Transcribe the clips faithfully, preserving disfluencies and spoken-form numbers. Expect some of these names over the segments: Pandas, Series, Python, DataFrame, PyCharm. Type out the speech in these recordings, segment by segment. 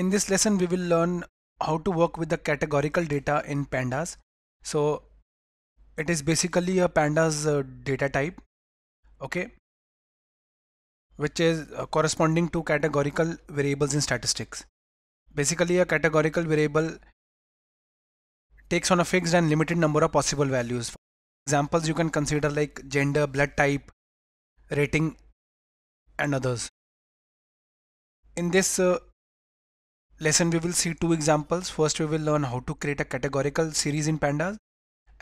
In this lesson, we will learn how to work with the categorical data in Pandas. So it is basically a Pandas uh, data type, okay, which is uh, corresponding to categorical variables in statistics. Basically, a categorical variable takes on a fixed and limited number of possible values. For examples you can consider like gender, blood type, rating, and others. In this uh, lesson, we will see two examples. First, we will learn how to create a categorical series in Pandas,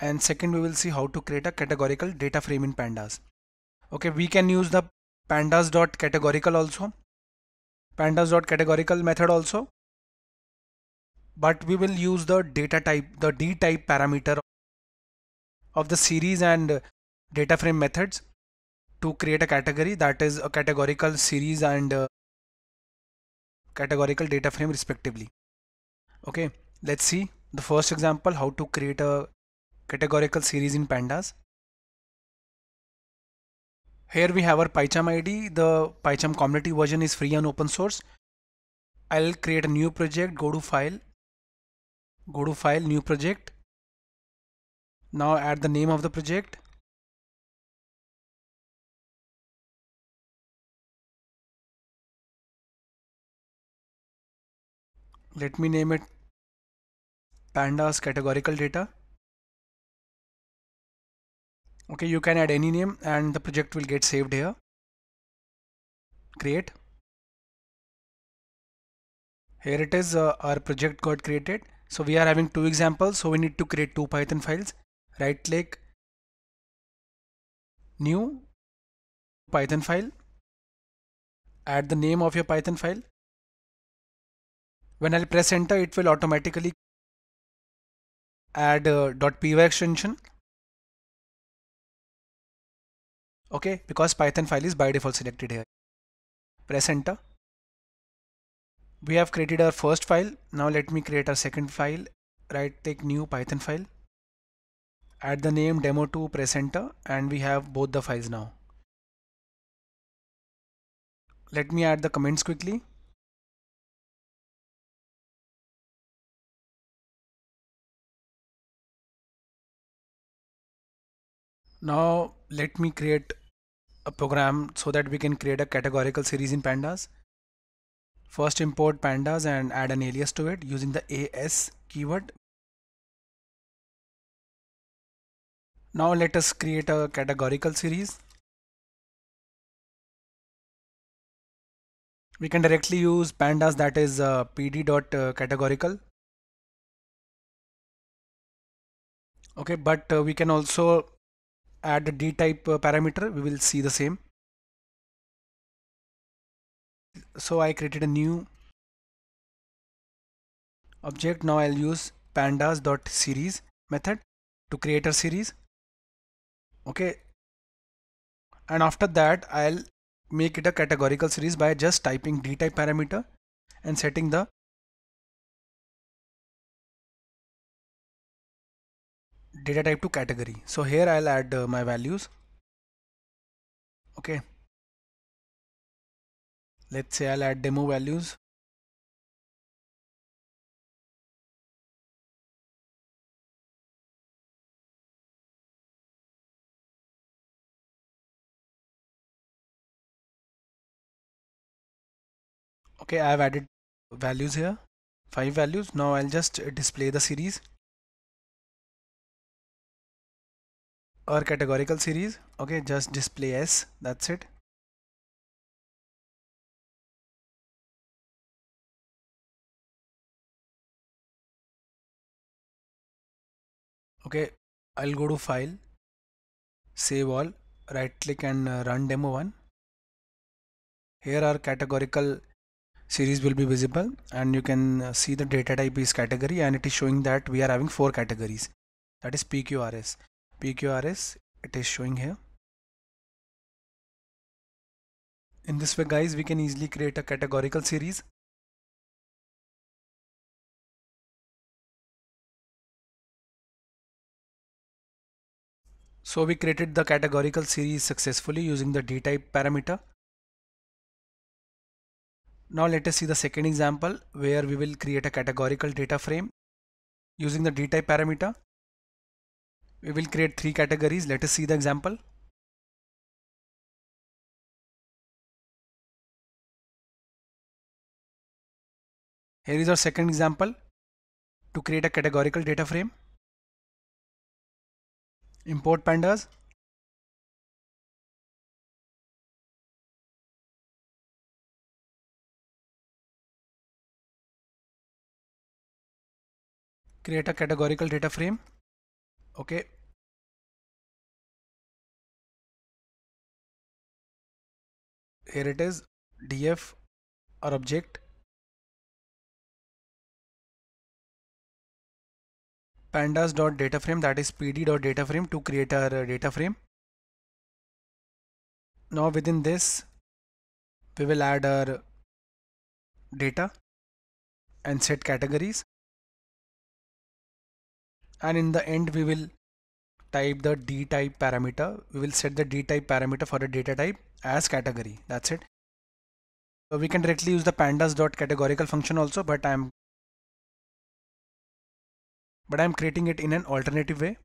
and second, we will see how to create a categorical data frame in Pandas. Okay, we can use the pandas.categorical also, pandas.categorical method also, but we will use the data type, the D type parameter of the series and data frame methods to create a category, that is a categorical series and uh, categorical data frame respectively. Okay, let's see the first example, how to create a categorical series in Pandas. Here we have our PyCharm I D. The PyCharm community version is free and open source. I'll create a new project, go to file, go to file, new project. Now add the name of the project. Let me name it Pandas categorical data. Okay, you can add any name and the project will get saved here. Create. Here it is, uh, our project got created. So we are having two examples, so we need to create two Python files. Right click, new Python file, add the name of your Python file. When I'll press enter, it will automatically add a .py extension. Okay, because Python file is by default selected here. Press enter. We have created our first file. Now let me create our second file. Right click, new Python file. Add the name demo two, press enter, and we have both the files now. Let me add the comments quickly. Now let me create a program so that we can create a categorical series in Pandas. First import Pandas and add an alias to it using the as keyword. Now let us create a categorical series. We can directly use Pandas, that is uh, pd.categorical. Okay, but uh, we can also add the D type uh, parameter. We will see the same. So I created a new object. Now I'll use pandas.series method to create a series. Okay, and after that I'll make it a categorical series by just typing D type parameter and setting the data type to category. So here I'll add uh, my values. Okay, let's say I'll add demo values. Okay, I've added values here, five values. Now I'll just display the series, or categorical series. Okay, just display S, that's it. Okay, I'll go to file, save all, right click and uh, run demo one. Here our categorical series will be visible, and you can uh, see the data type is category, and it is showing that we are having four categories, that is P Q R S. P Q R S, it is showing here. In this way, guys, we can easily create a categorical series. So we created the categorical series successfully using the D type parameter. Now let us see the second example where we will create a categorical data frame using the dtype parameter. We will create three categories. Let us see the example. Here is our second example to create a categorical data frame. Import pandas. Create a categorical data frame. Okay. Here it is, df or object. pandas.dataframe, that is pd.dataframe, to create our data frame. Now within this we will add our data and set categories, and in the end we will type the dtype parameter. We will set the dtype parameter for the data type as category. That's it. So we can directly use the pandas.categorical function also, but I am But I am creating it in an alternative way.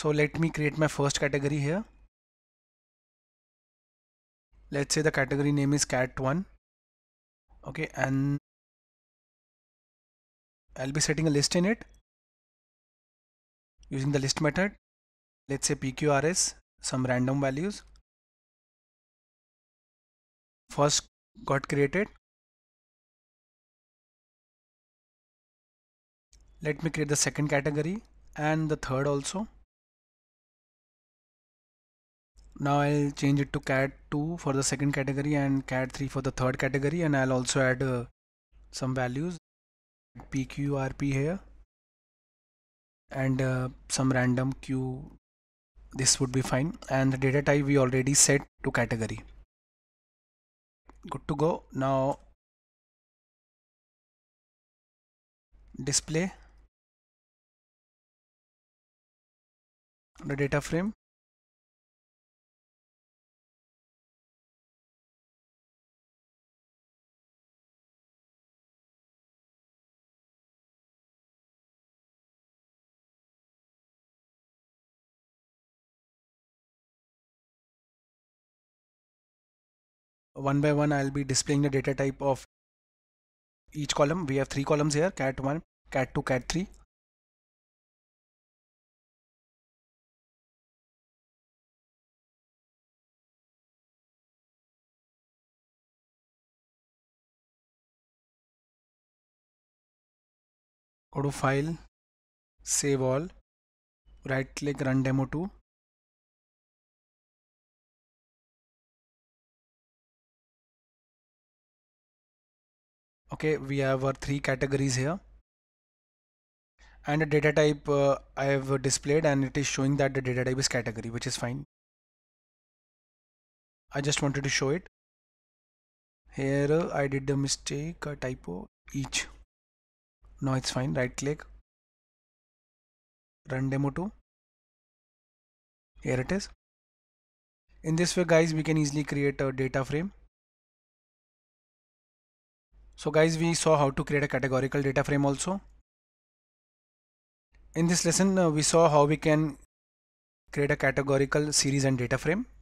So let me create my first category here. Let's say the category name is cat one. Okay, and I'll be setting a list in it using the list method. Let's say pqrs, some random values. First got created. Let me create the second category and the third also. Now I'll change it to cat two for the second category and cat three for the third category, and I'll also add uh, some values pqrp here and uh, some random q. This would be fine, and the data type we already set to category. Good to go. Now display the data frame. One by one I'll be displaying the data type of each column. We have three columns here, cat one, cat two, cat three. Go to file, save all, right click, run demo two. Okay, we have our three categories here and a data type uh, I have displayed, and it is showing that the data type is category, which is fine. I just wanted to show it. Here uh, I did the mistake, a typo, each. Now it's fine. Right click, run demo two. Here it is. In this way, guys, we can easily create a data frame. So guys, we saw how to create a categorical data frame also. In this lesson, uh, we saw how we can create a categorical series and data frame.